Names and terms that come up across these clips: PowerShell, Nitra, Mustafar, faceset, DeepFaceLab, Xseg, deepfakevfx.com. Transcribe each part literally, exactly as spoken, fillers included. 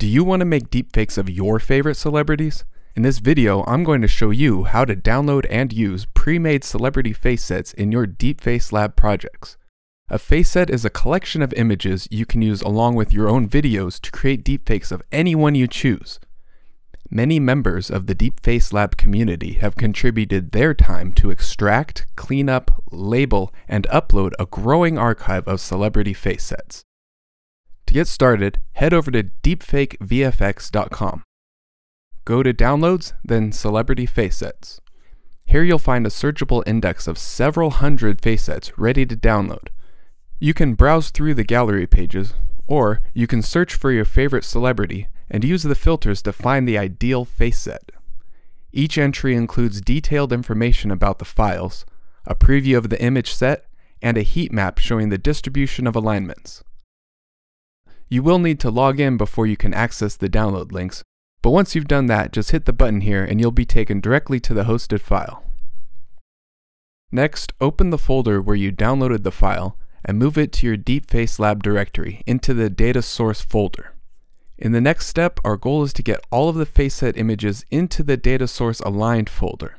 Do you want to make deepfakes of your favorite celebrities? In this video, I'm going to show you how to download and use pre-made celebrity face sets in your DeepFaceLab projects. A face set is a collection of images you can use along with your own videos to create deepfakes of anyone you choose. Many members of the DeepFaceLab community have contributed their time to extract, clean up, label, and upload a growing archive of celebrity face sets. To get started, head over to deepfake v f x dot com. Go to Downloads, then Celebrity Face Sets. Here you'll find a searchable index of several hundred face sets ready to download. You can browse through the gallery pages, or you can search for your favorite celebrity and use the filters to find the ideal face set. Each entry includes detailed information about the files, a preview of the image set, and a heat map showing the distribution of alignments. You will need to log in before you can access the download links, but once you've done that, just hit the button here and you'll be taken directly to the hosted file. Next, open the folder where you downloaded the file and move it to your DeepFaceLab directory into the data source folder. In the next step, our goal is to get all of the faceset images into the data source aligned folder.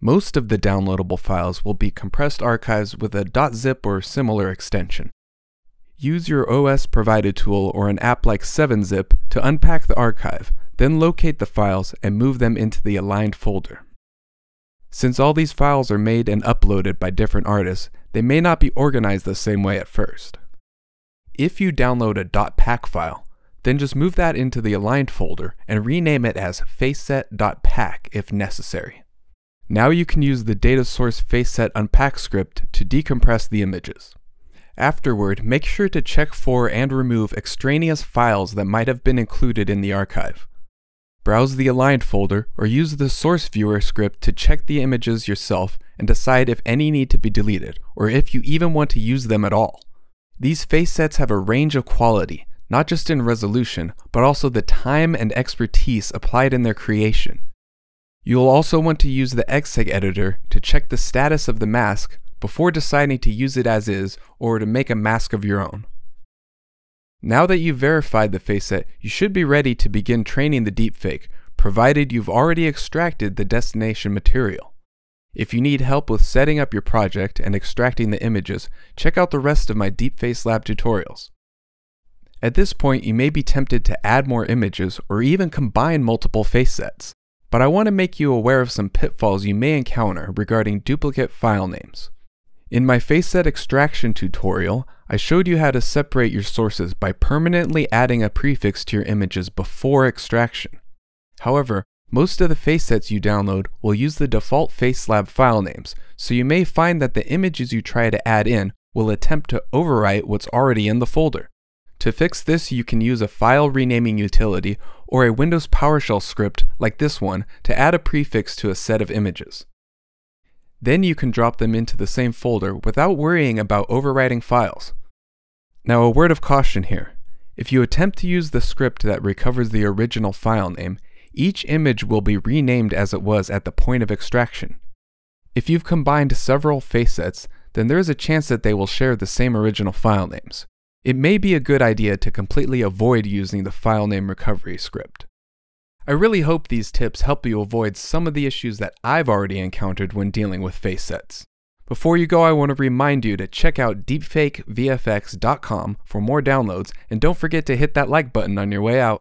Most of the downloadable files will be compressed archives with a .zip or similar extension. Use your O S-provided tool or an app like seven zip to unpack the archive, then locate the files and move them into the aligned folder. Since all these files are made and uploaded by different artists, they may not be organized the same way at first. If you download a .pack file, then just move that into the aligned folder and rename it as faceset dot pack if necessary. Now you can use the data source faceset unpack script to decompress the images. Afterward, make sure to check for and remove extraneous files that might have been included in the archive. Browse the aligned folder or use the source viewer script to check the images yourself and decide if any need to be deleted or if you even want to use them at all. These face sets have a range of quality, not just in resolution, but also the time and expertise applied in their creation. You'll also want to use the Xseg editor to check the status of the mask before deciding to use it as is or to make a mask of your own. Now that you've verified the faceset, you should be ready to begin training the deepfake, provided you've already extracted the destination material. If you need help with setting up your project and extracting the images, check out the rest of my DeepFaceLab tutorials. At this point, you may be tempted to add more images or even combine multiple facesets, but I want to make you aware of some pitfalls you may encounter regarding duplicate file names. In my faceset extraction tutorial, I showed you how to separate your sources by permanently adding a prefix to your images before extraction. However, most of the facesets you download will use the default FaceLab file names, so you may find that the images you try to add in will attempt to overwrite what's already in the folder. To fix this, you can use a file renaming utility or a Windows PowerShell script like this one to add a prefix to a set of images. Then you can drop them into the same folder without worrying about overwriting files. Now, a word of caution here. If you attempt to use the script that recovers the original file name, each image will be renamed as it was at the point of extraction. If you've combined several facesets, then there is a chance that they will share the same original file names. It may be a good idea to completely avoid using the file name recovery script. I really hope these tips help you avoid some of the issues that I've already encountered when dealing with face sets. Before you go, I want to remind you to check out deepfake v f x dot com for more downloads, and don't forget to hit that like button on your way out.